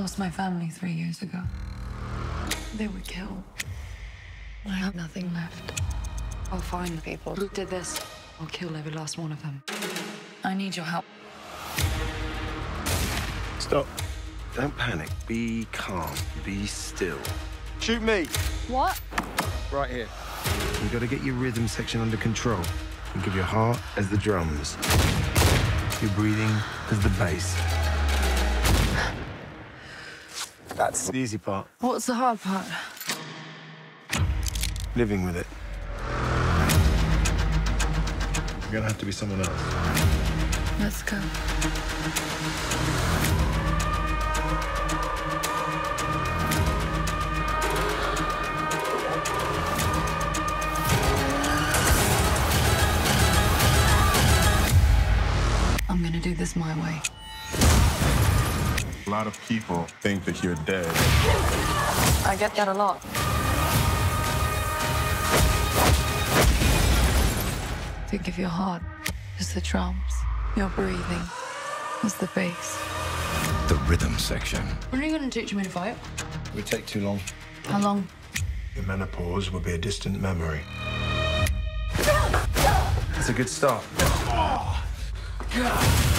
lost my family 3 years ago. They were killed. I have nothing left. I'll find the people who did this. I'll kill every last one of them. I need your help. Stop. Don't panic. Be calm. Be still. Shoot me. What? Right here. You've got to get your rhythm section under control. Think of your heart as the drums. Your breathing as the bass. That's the easy part. What's the hard part? Living with it. You're gonna have to be someone else. Let's go. I'm gonna do this my way. A lot of people think that you're dead. I get that a lot. Think of your heart as the drums, your breathing as the bass. The rhythm section. When are you going to teach me to fight? It would take too long. How long? Your menopause will be a distant memory. That's a good start. Oh.